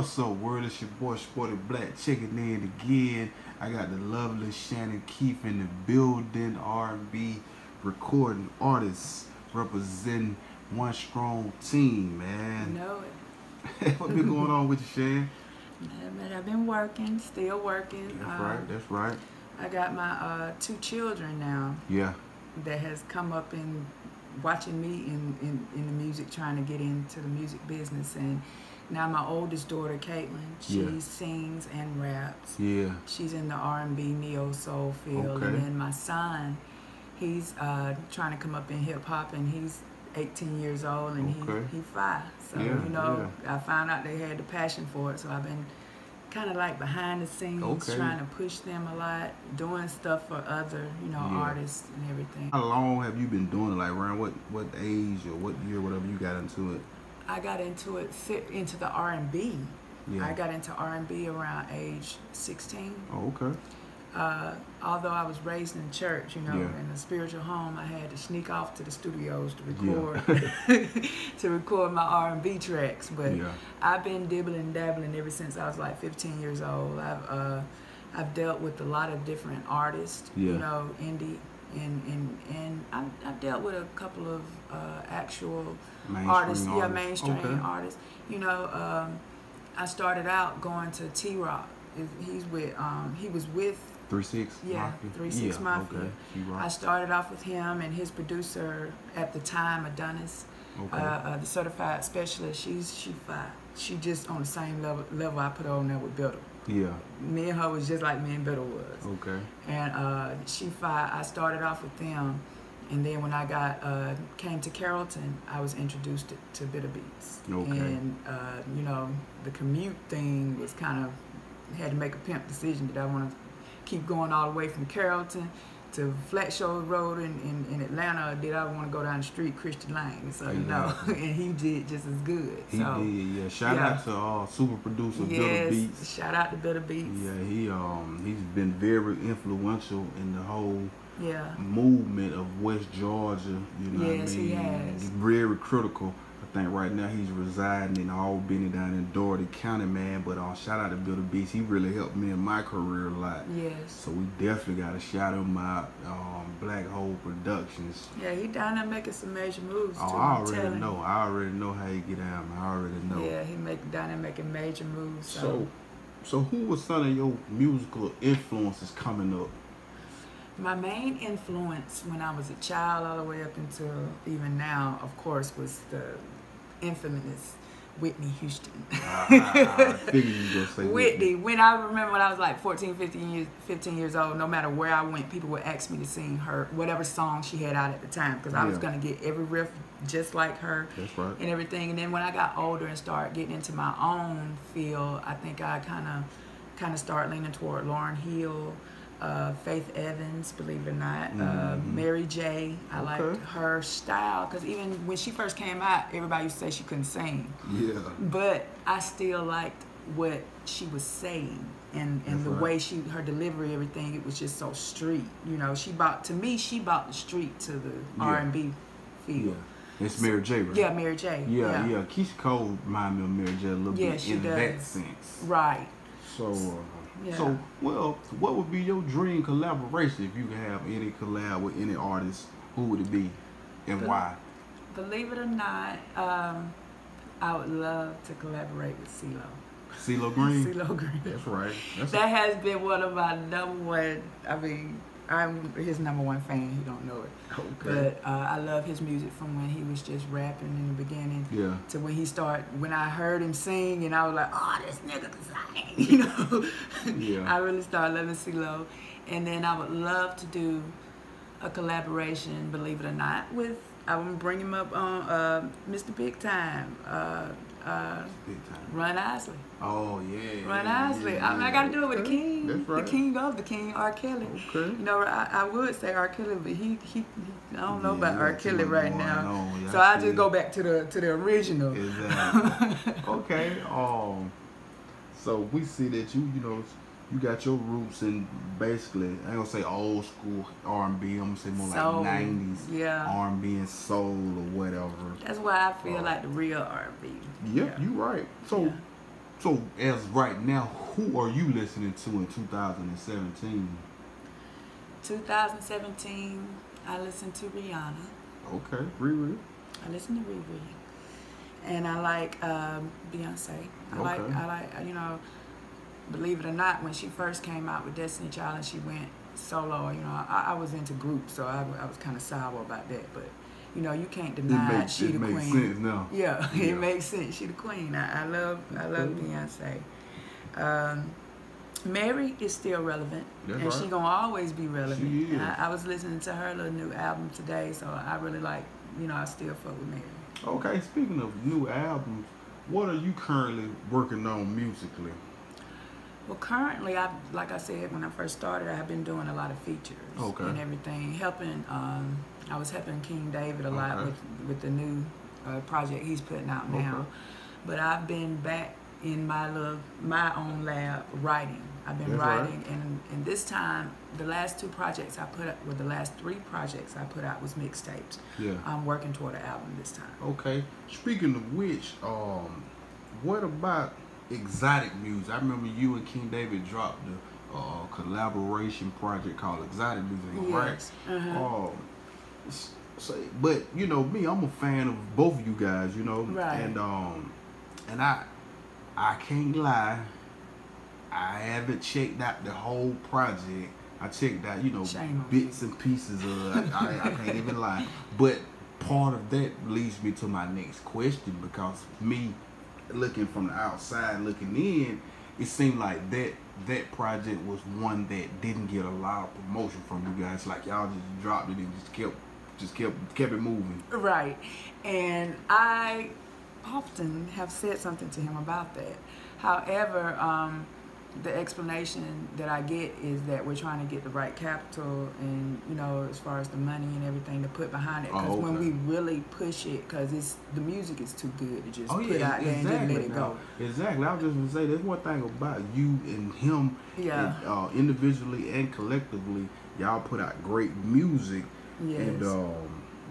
What's up, world? It's your boy, Sporty Black, checking in again. I got the lovely Shannon Keith in the building, R&B recording artists representing one strong team, man. You know it. What been going on with you, Shan? Man, I've been working, still working. That's right, that's right. I got my two children now. Yeah. That has come up in watching me in the music, trying to get into the music business. And now my oldest daughter, Caitlin, she sings and raps. Yeah. She's in the R&B neo soul field. Okay. And then my son, he's trying to come up in hip hop, and he's 18 years old, and okay. he's 5. So yeah, you know, I found out they had the passion for it. So I've been kind of like behind the scenes, trying to push them a lot, doing stuff for other, you know, artists and everything. How long have you been doing it? Like around what age or what year, whatever you got into it? I got into it, into the R&B. Yeah. I got into R&B around age 16. Oh, okay. Although I was raised in church, you know, in a spiritual home, I had to sneak off to the studios to record my R&B tracks. But I've been dibbling and dabbling ever since I was like 15 years old. I've dealt with a lot of different artists, you know, indie. And I've dealt with a couple of actual artists, mainstream artists. You know, I started out going to T-Rock. He's with, he was with 3 6. Yeah, 3 6 Mafia. Okay. I started off with him and his producer at the time, Adonis, the certified specialist. She's 5. She just on the same level I put on there with Biddle. Yeah. Me and her was just like me and Biddle was. Okay. And I started off with them, and then when I got came to Carrollton, I was introduced to Bitter Beats. Okay. And you know, the commute thing was kind of, had to make a pimp decision. Did I want to keep going all the way from Carrollton to Flatshore Road in Atlanta, or did I want to go down the street Christian Lane? So you know, and he did just as good. He did, yeah. Shout out to super producer Bitter Beats. Shout out to Bitter Beats. Yeah, he's been very influential in the whole movement of West Georgia. You know what I mean? He has. He's very critical. I think right now he's residing in All Benny down in Doherty County, man. But shout out to Bitter Beats. He really helped me in my career a lot. Yes. So we definitely got to shout him out. Black Hole Productions. Yeah, he down there making some major moves too. I already know how he get down. I already know. Yeah, he down there making major moves. So who was some of your musical influences coming up? My main influence when I was a child all the way up until even now, of course, was the infamous Whitney Houston. I figured you were going to say Whitney. When I remember when I was like 14, 15 years old, no matter where I went, people would ask me to sing her, whatever song she had out at the time, because I was going to get every riff just like her. That's right. And everything. And then when I got older and started getting into my own field, I think I kind of started leaning toward Lauryn Hill. Faith Evans, believe it or not, Mary J. I liked her style, because even when she first came out, everybody used to say she couldn't sing. Yeah. But I still liked what she was saying and the way her delivery, everything. It was just so street. You know, to me she brought the street to the R&B field. Yeah. It's Mary J. Right? Yeah, Mary J. Yeah, yeah. Keyshia Cole reminds me of Mary J. a little bit in that sense. Right. So. Yeah. So, well, what would be your dream collaboration if you could have any collab with any artist? Who would it be, and why? Believe it or not, I would love to collaborate with CeeLo. CeeLo Green. CeeLo Green. That's right. That has been one of my #1. I mean, I'm his #1 fan. He don't know it. Okay. But I love his music from when he was just rapping in the beginning. Yeah. To when he started, when I heard him sing, and I was like, oh, this nigga can sing. You know. Yeah. I really started loving CeeLo, and then I would love to do a collaboration. Believe it or not, with I would bring him up on Mr. Big Time. Ron Isley. Oh yeah. Ron Isley. I mean, I gotta do it with the king. That's right. The king of the king, R. Kelly. Okay. You know, I would say R. Kelly, but he I don't know about R. Kelly right now. So I just go back to the original. Exactly. Okay. So we see that you know, you got your roots in basically, I ain't gonna say old school R&B, I'm gonna say more soul, like 90s R&B and soul or whatever. That's why I feel like the real R&B. Yep, you right. So So as right now, who are you listening to in 2017? 2017, I listened to Rihanna. Okay, Riri. I listened to Riri, and I like Beyonce. I like, you know, believe it or not, when she first came out with Destiny Child and she went solo, you know, I was into groups, so I was kind of sour about that, but you know, you can't deny she the queen. It makes sense now. Yeah, it makes sense. She the queen. I love Beyonce. Mary is still relevant, and she gonna always be relevant. She is. I was listening to her little new album today, so I really like, you know, I still fuck with Mary. Okay, speaking of new albums, what are you currently working on musically? Well, currently, like I said, when I first started, I've been doing a lot of features and everything, helping. I was helping King David a lot with the new project he's putting out now. But I've been back in my own lab writing. I've been writing, and this time, the last two projects I put up, well, the last three projects I put out was mixtapes. Yeah. I'm working toward an album this time. Okay. Speaking of which, what about Exotic Music? I remember you and King David dropped the collaboration project called Exotic Music, right? So, but you know me, I'm a fan of both of you guys, you know, and I can't lie, I haven't checked out the whole project. I checked out, you know, bits and pieces of it. I can't even lie. But part of that leads me to my next question, because me looking from the outside, looking in, it seemed like that project was one that didn't get a lot of promotion from you guys. Like y'all just dropped it and just kept it moving. Right. And I often have said something to him about that. However, the explanation that I get is that we're trying to get the right capital and, you know, as far as the money and everything to put behind it. Because when we really push it, because the music is too good to just put out there and just let it go. Exactly. I was just going to say, there's one thing about you and him, and, individually and collectively, y'all put out great music. Yes. And,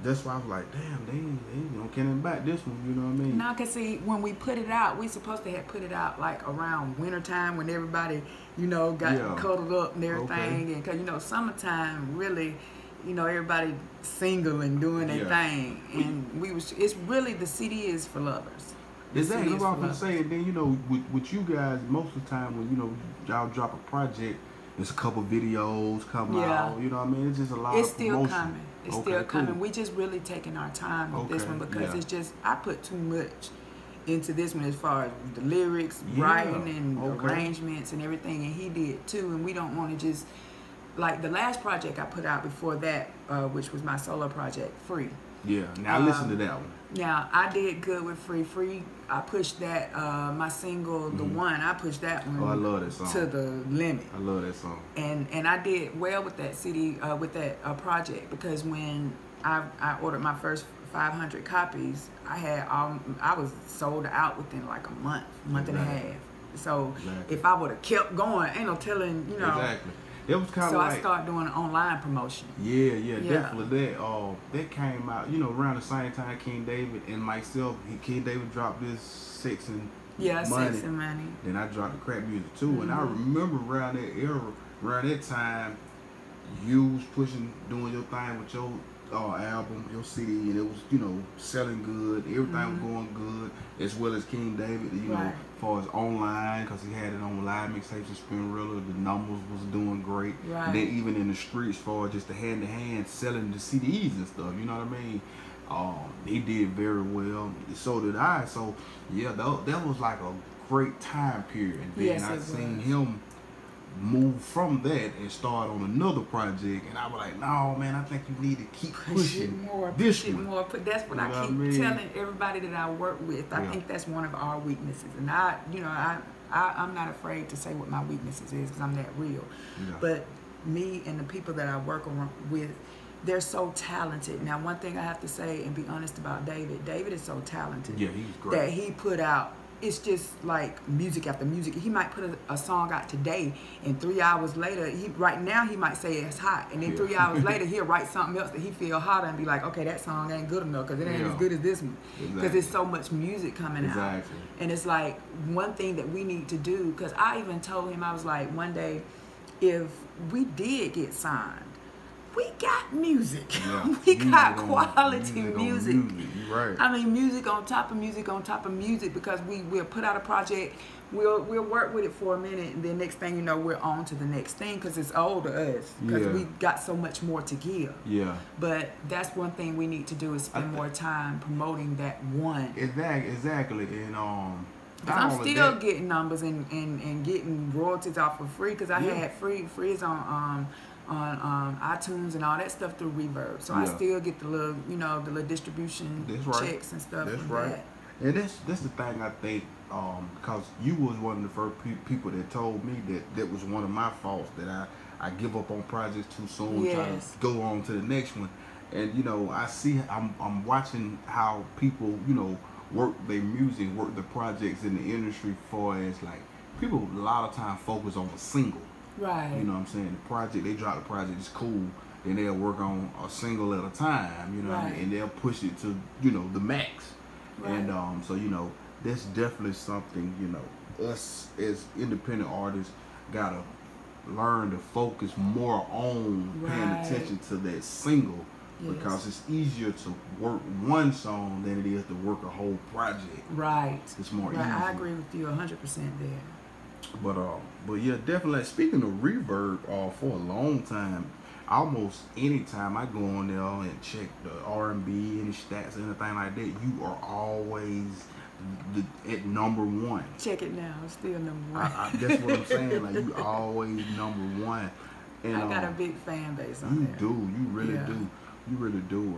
that's why I was like, damn, they don't get it back this one, you know what I mean? Now, because see, when we put it out, we supposed to have put it out like around wintertime when everybody, you know, got cuddled up and everything. And because, you know, summertime really, you know, everybody single and doing their thing. And we was, it's really, the CD is for lovers. Exactly what I'm saying. Then, you know, with you guys, most of the time when, you know, y'all drop a project, there's a couple videos coming out, you know what I mean? It's just a lot of promotion. It's still coming. It's still coming. Cool. We just really taking our time with this one, because it's just, I put too much into this one as far as the lyrics, writing, and arrangements and everything, and he did too. And we don't want to just, like the last project I put out before that, which was my solo project, Free. Yeah, now listen to that one. Now, I did good with Free. Free, I pushed that, my single, The One, I pushed that one I love that song. To the limit. I love that song. And I did well with that CD, with that project, because when I ordered my first 500 copies, I was sold out within like a month and a half. So if I would have kept going, ain't no telling, you know. Exactly. It was kind of like, I started doing online promotion. Yeah, definitely. That came out, you know, around the same time King David and myself. King David dropped this Sex and Money. Then I dropped the Crap Music too. And I remember around that era, around that time, you was doing your thing with your album, your CD, and it was, you know, selling good. Everything was going good, as well as King David, you know, as far as online, because he had it on live mixtapes and Spinrilla. The numbers was doing great. And then even in the streets, as far as just the hand-to-hand selling the CDs and stuff, you know what I mean? They did very well. So did I. So, yeah, that was like a great time period. And then I seen him move from that and start on another project, and I was like, no man, I think you need to keep pushing more, push it more. That's what you know I keep telling everybody that I work with. I think that's one of our weaknesses, and I'm not afraid to say what my weaknesses is, because I'm that real. But me and the people that I work with, they're so talented. Now, one thing I have to say and be honest about David is so talented that he put out it's just like music after music. He might put a song out today, and 3 hours later, right now he might say it's hot, and then 3 hours later he'll write something else that he feel hotter and be like, okay, that song ain't good enough because it ain't as good as this one, because there's so much music coming out. And it's like one thing that we need to do, because I even told him, I was like, one day if we did get signed, we got music. We got quality music. I mean, music on top of music on top of music, because we'll put out a project, we'll work with it for a minute, and then next thing you know, we're on to the next thing, because it's old to us, because we got so much more to give. But that's one thing we need to do, is spend more time promoting that one. Exactly. And I'm still getting numbers and getting royalties off for free, because I had free on iTunes and all that stuff through Reverb, so I still get the little, you know, the little distribution checks and stuff. That's right. And that's the thing, I think, because you was one of the first people that told me that that was one of my faults, that I give up on projects too soon, try to go on to the next one. And you know, I see, I'm watching how people, you know, work their music, work the projects in the industry. For as like, people a lot of time focus on a single. You know what I'm saying? The project, they drop the project, it's cool, and they'll work on a single at a time, you know what I mean? And they'll push it to, you know, the max. And so, you know, that's definitely something, you know, us as independent artists gotta learn to focus more on paying attention to that single, because it's easier to work one song than it is to work a whole project. It's more easy. I agree with you 100% there. But yeah, definitely. Speaking of Reverb, for a long time, almost any time I go on there and check the R&B, any stats, anything like that, you are always at number one. Check it now, I'm still number one. That's what I'm saying. Like, you always number one. And I got a big fan base on there. You really do.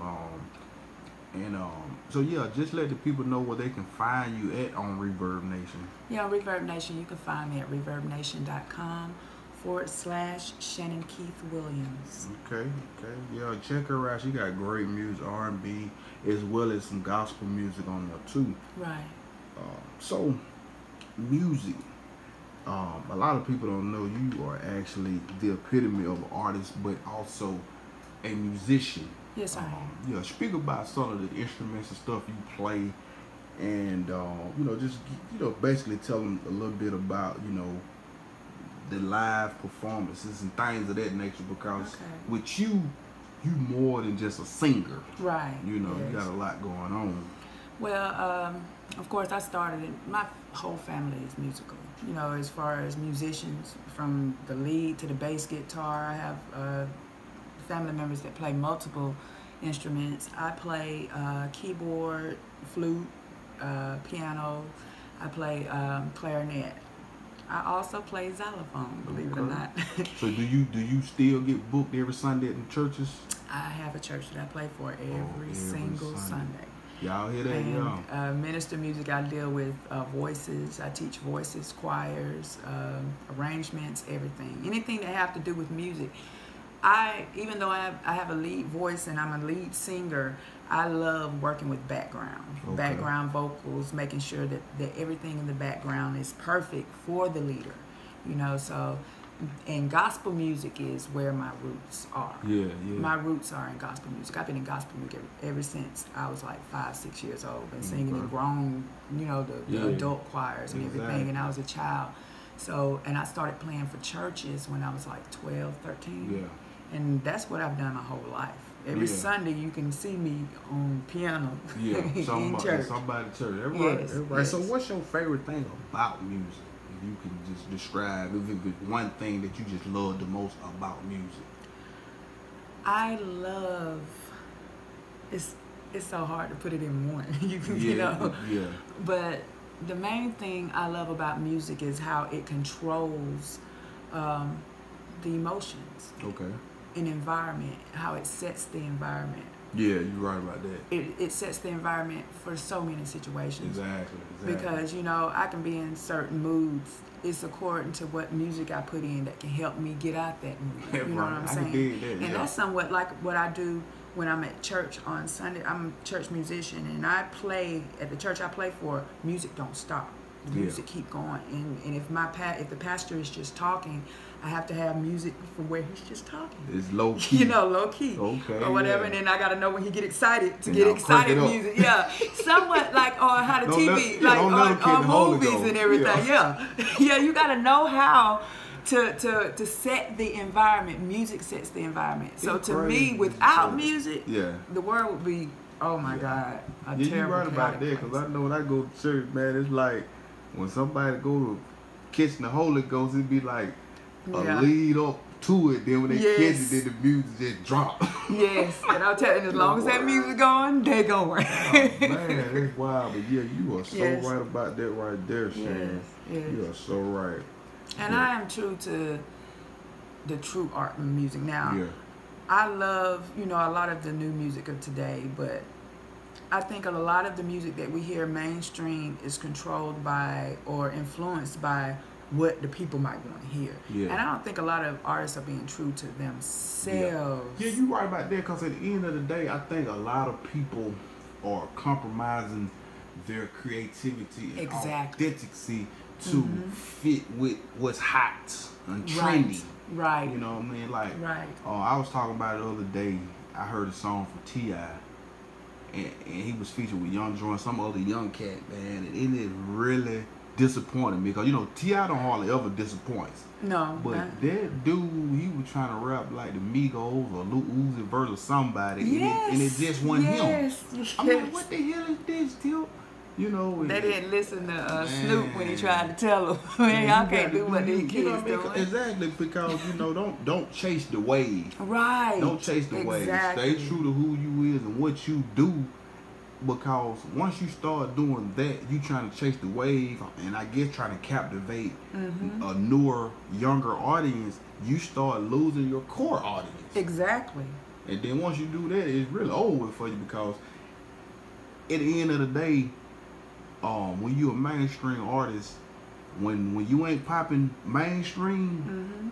So yeah, just let the people know where they can find you at on Reverb Nation. Yeah, Reverb Nation, you can find me at ReverbNation.com/Shannon Keith Williams. Okay. Yeah, check her out. She got great music, R&B, as well as some gospel music on there too. So, music. A lot of people don't know you are actually the epitome of an artist, but also a musician. Yes, I am. Yeah, speak about some of the instruments and stuff you play, and you know, just, you know, basically tell them a little bit about, you know, the live performances and things of that nature, because with you more than just a singer, you know, you got a lot going on. Well, of course, I started it, my whole family is musical, you know, as far as musicians, from the lead to the bass guitar. I have family members that play multiple instruments. I play keyboard, flute, piano. I play clarinet. I also play xylophone, believe it or not. So do you still get booked every Sunday in churches? I have a church that I play for every single Sunday. Y'all hear that? And minister music, I deal with voices. I teach voices, choirs, arrangements, everything. Anything that have to do with music. Even though I have a lead voice and I'm a lead singer, I love working with background vocals, making sure that everything in the background is perfect for the leader, you know. So, and gospel music is where my roots are. My roots are in gospel music. I've been in gospel music ever since I was like 5-6 years old, and singing in grown, you know, the adult choirs and everything, and I was a child. So, and I started playing for churches when I was like 12, 13. And that's what I've done my whole life. Every Sunday, you can see me on piano. Somebody's church. Everybody. So, what's your favorite thing about music? If you can just describe, if it was one thing that you just love the most about music. I love. It's so hard to put it in one. You know. But the main thing I love about music is how it controls the emotions. An environment, how it sets the environment. Yeah, you're right about that. It sets the environment for so many situations. Exactly. Because, you know, I can be in certain moods. It's according to what music I put in that can help me get out that mood. You know what I'm saying? I can dig that, and that's somewhat like what I do when I'm at church on Sunday. I'm a church musician, and I play at the church I play for. Music don't stop. the music keep going. And if the pastor is just talking, I have to have music from where he's just talking. It's low key. You know, low key. Okay. Or whatever. Yeah. And then I got to know when he get excited to get excited music. Yeah. Somewhat like on how the TV, like on movies and everything. Yeah. Yeah. Yeah, you got to know how to set the environment. Music sets the environment. So it's to me, without music, the world would be, oh my God, a terrible. You're right about that, because I know when I go to church, man, it's like when somebody go to catching the Holy Ghost, it'd be like a lead up to it. Then when they catch it, then the music just drop. Yes, and I'll tell you, as long as that music going, they going. Oh, man, that's wild. But yeah, you are so right about that right there, Shannon. Yes, yes. You are so right. And I am true to the true art and music. Now, I love, you know, a lot of the new music of today, but I think a lot of the music that we hear mainstream is controlled by or influenced by what the people might want to hear. Yeah. And I don't think a lot of artists are being true to themselves. Yeah, you're right about that, because at the end of the day, I think a lot of people are compromising their creativity and authenticity to fit with what's hot and trendy. Right. You know what I mean? Like, I was talking about it the other day. I heard a song from T.I. And he was featured with Young Jeezy, some other young cat, man. And it is really disappointing me. Because, you know, T.I. don't hardly ever disappoints. No. But that dude, he was trying to rap like the Migos or Lil Uzi Vert or somebody. Yes. And it just wasn't him. Yes. I'm like, what the hell is this, dude? You know, they didn't listen to Snoop when he tried to tell them, man, y'all can't do what these kids do. Exactly, because, you know, don't chase the wave. Right. Don't chase the wave. Stay true to who you is and what you do, because once you start doing that, you trying to chase the wave, and I guess trying to captivate a newer, younger audience, you start losing your core audience. Exactly. And then once you do that, it's really over for you, because at the end of the day, when you a mainstream artist, when you ain't popping mainstream,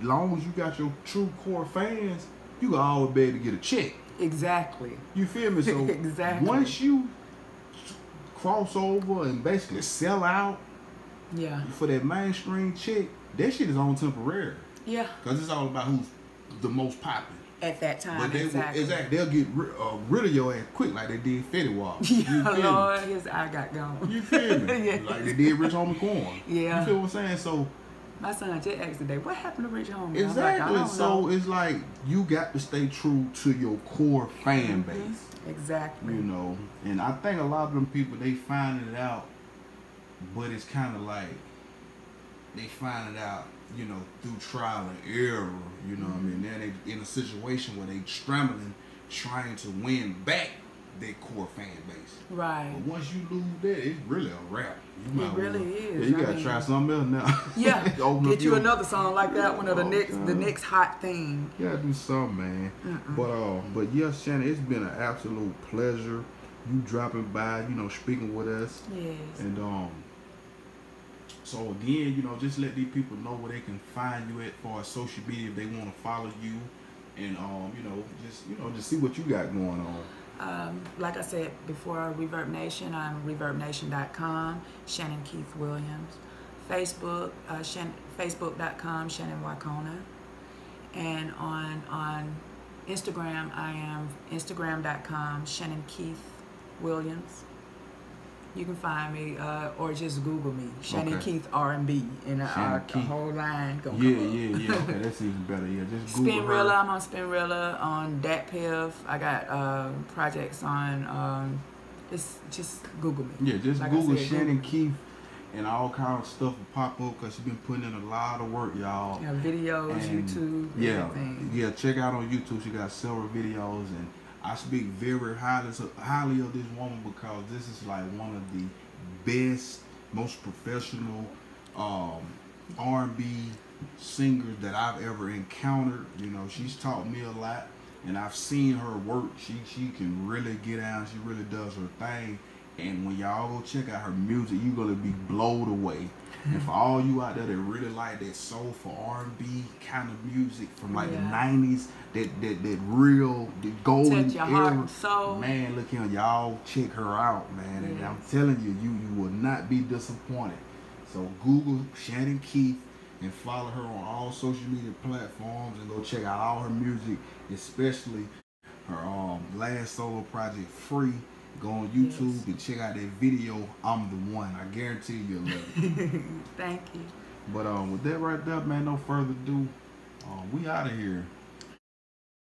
long as you got your true core fans, you can always be able to get a check. Exactly. You feel me? So once you cross over and basically sell out for that mainstream check, that shit is on temporary. Yeah. Because it's all about who's the most popping at that time. But they they'll get rid of your ass quick, like they did Fetty Wap. Yeah, Lord, his eye got gone. You feel me? Like they did Rich Homie Quan. Yeah. You feel what I'm saying? So my son just asked today, what happened to Rich Homie? Exactly. Like, so it's like you got to stay true to your core fan base. Exactly. You know, and I think a lot of them people, they find it out, but it's kind of like they find it out, you know, through trial and error, you know what I mean? Now they in a situation where they scrambling, trying to win back their core fan base. Right. But once you lose that, it's really a wrap. It really is. Yeah, you gotta try something else now. Yeah. Get you another song like that one, or the next hot thing. You gotta do something, man. But yes, Shannon, it's been an absolute pleasure. You dropping by, you know, speaking with us. Yes. And so again, you know, just let these people know where they can find you at for social media if they want to follow you, and just see what you got going on. Like I said before, Reverb Nation, I'm ReverbNation.com, Shannon Keith Williams, Facebook, Facebook.com, Shannon Wakona, and on Instagram, I am Instagram.com, Shannon Keith Williams. You can find me, or just Google me, Shannon Keith R&B, and the whole line gonna come up. Yeah, okay, that's even better. Yeah, just Google Spinrilla. I'm on Spinrilla, on Datpiff. I got projects on. Just Google me. Yeah, just like Google Shannon Keith, and all kind of stuff will pop up, because she's been putting in a lot of work, y'all. Yeah, videos, and YouTube. Yeah, everything. Yeah. Check out on YouTube. She got several videos, and I speak very highly of this woman, because this is like one of the best, most professional R&B singers that I've ever encountered. You know, she's taught me a lot, and I've seen her work. She can really get out. She really does her thing, And when y'all go check out her music, you're going to be blown away. And for all you out there that really like that soulful R&B kind of music from like the 90s, that real, the golden era, so man, look here, y'all check her out, man. And I'm telling you, you will not be disappointed. So Google Shannon Keith and follow her on all social media platforms and go check out all her music, especially her last solo project, Free. Go on YouTube and check out that video. I'm the one. I guarantee you'll love it. Thank you. But with that right there, man, no further ado, we out of here.